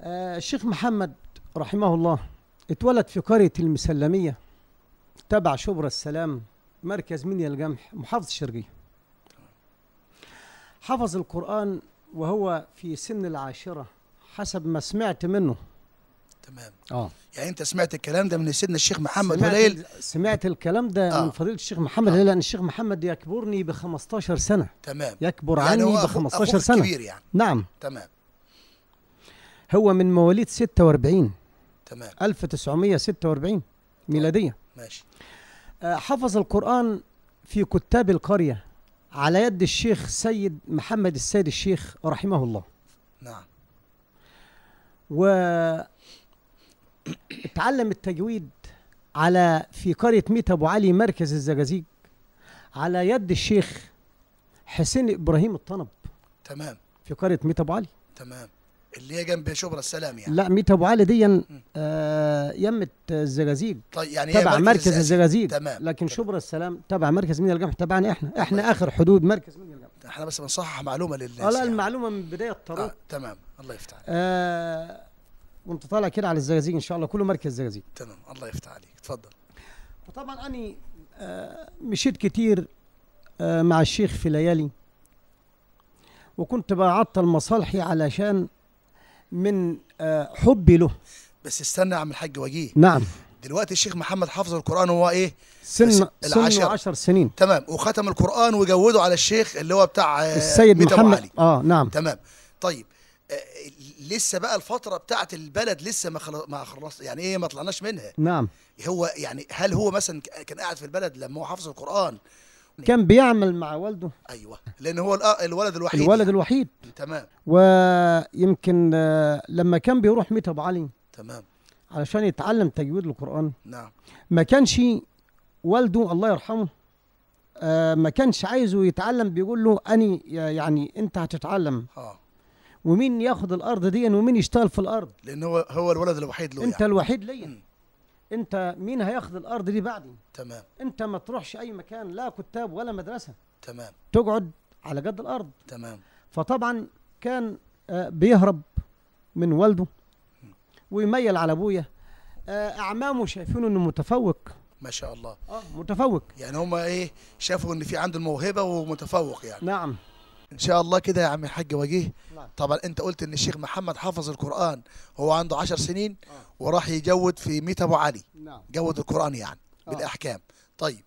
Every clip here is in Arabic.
الشيخ محمد رحمه الله اتولد في قرية المسلميه تبع شبرا السلام مركز منيا الجمح محافظة الشرقية. حفظ القرآن وهو في سن العاشرة حسب ما سمعت منه. تمام. يعني انت سمعت الكلام ده من سيدنا الشيخ محمد هليل؟ سمعت الكلام ده من فضيلة الشيخ محمد هليل، لأن الشيخ محمد يكبرني ب 15 سنة. تمام. يكبر يعني عني ب 15 سنة. كبير يعني. نعم. تمام. هو من مواليد 46. تمام. 1946 ميلادية. ماشي. حفظ القرآن في كتاب القرية على يد الشيخ سيد محمد السيد الشيخ رحمه الله. نعم. واتعلم التجويد على في قرية ميت أبو علي مركز الزجازيج على يد الشيخ حسين إبراهيم الطنب. تمام. في قرية ميت أبو علي. تمام. اللي هي جنب شبرا السلام يعني. لا، ميت أبو علي دي يمة الزجازيج. طيب يعني تبع مركز الزجازيج. تمام. لكن تمام. شبرا السلام تبع مركز منيا الجمح، تبعنا احنا تمام. اخر حدود مركز منيا الجمح. احنا بس بنصحح معلومه للناس. لا يعني. المعلومه من بدايه الطريق. تمام، الله يفتح عليك. وانت طالع كده على الزجازيج ان شاء الله، كله مركز الزجازيج. تمام، الله يفتح عليك، اتفضل. وطبعا اني مشيت كتير مع الشيخ في ليالي، وكنت بعطل مصالحي علشان من حبي له. بس استنى يا عم الحاج واجيه. نعم. دلوقتي الشيخ محمد حافظ القرآن وهو ايه؟ سن 10 سنين. تمام. وختم القرآن وجوده على الشيخ اللي هو بتاع السيد محمد علي. نعم. تمام. طيب لسه بقى الفترة بتاعت البلد لسه ما خلص يعني ايه، ما طلعناش منها. نعم. هو يعني هل هو مثلا كان قاعد في البلد لما هو حافظ القرآن؟ كان بيعمل مع والده. ايوه، لان هو الولد الوحيد. الولد الوحيد. تمام. ويمكن لما كان بيروح ميت ابو علي تمام علشان يتعلم تجويد القرآن. نعم. ما كانش والده الله يرحمه ما كانش عايزه يتعلم، بيقول له اني يعني انت هتتعلم. ومين ياخد الارض دي ومين يشتغل في الارض؟ لان هو الولد الوحيد له. انت يعني. الوحيد ليا. انت مين هياخد الارض دي بعدي؟ تمام. انت ما تروحش اي مكان، لا كتاب ولا مدرسه. تمام. تقعد على جد الارض. تمام. فطبعا كان بيهرب من والده ويميل على ابويا. اعمامه شايفينه انه متفوق. ما شاء الله. متفوق. يعني هم ايه، شافوا ان في عنده الموهبه ومتفوق يعني. نعم. ان شاء الله كده يا عم الحاج وجيه. نعم. طبعا انت قلت ان الشيخ محمد حافظ القرآن هو عنده 10 سنين وراح يجود في ميت ابو علي. نعم. جود القرآن يعني بالاحكام. طيب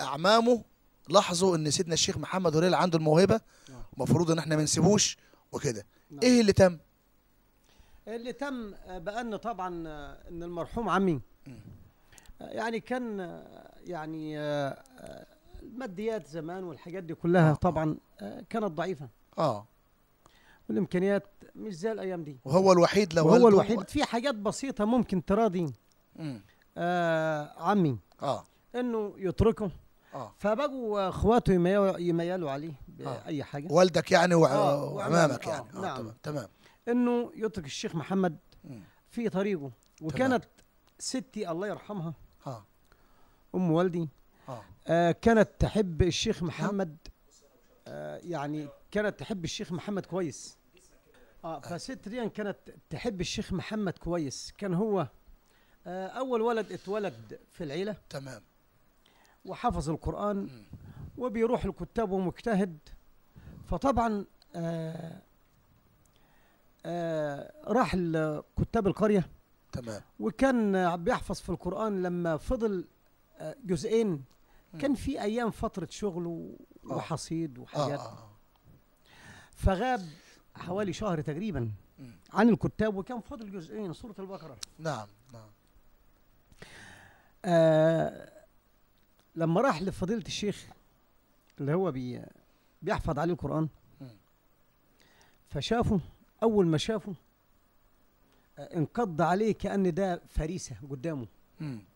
اعمامه لاحظوا ان سيدنا الشيخ محمد هليل عنده الموهبه ومفروض ان احنا ما نسيبوش وكده. نعم. ايه اللي تم؟ اللي تم بان طبعا ان المرحوم عمي يعني كان يعني الماديات زمان والحاجات دي كلها طبعا كانت ضعيفه. والامكانيات مش زي الايام دي، وهو الوحيد. لو هو الوحيد في حاجات بسيطه ممكن تراضي عمي انه يتركه. فبقوا اخواته يميلوا عليه باي حاجه. والدك يعني وعمامك يعني. نعم. تمام. انه يترك الشيخ محمد في طريقه. وكانت ستي الله يرحمها ام والدي كانت تحب الشيخ محمد. يعني كانت تحب الشيخ محمد كويس. فست ريان كانت تحب الشيخ محمد كويس. كان هو اول ولد اتولد في العيله. تمام. وحفظ القرآن وبيروح الكتاب ومجتهد. فطبعا راح لكتاب القريه. تمام. وكان بيحفظ في القرآن لما فضل جزئين. كان في ايام فتره شغل وحصيد وحاجات. فغاب حوالي شهر تقريبا عن الكتاب، وكان فاضل جزئين سوره البقره. نعم. لما راح لفضيله الشيخ اللي هو بيحفظ عليه القرآن فشافه. اول ما شافه انقض عليه كأن ده فريسه قدامه.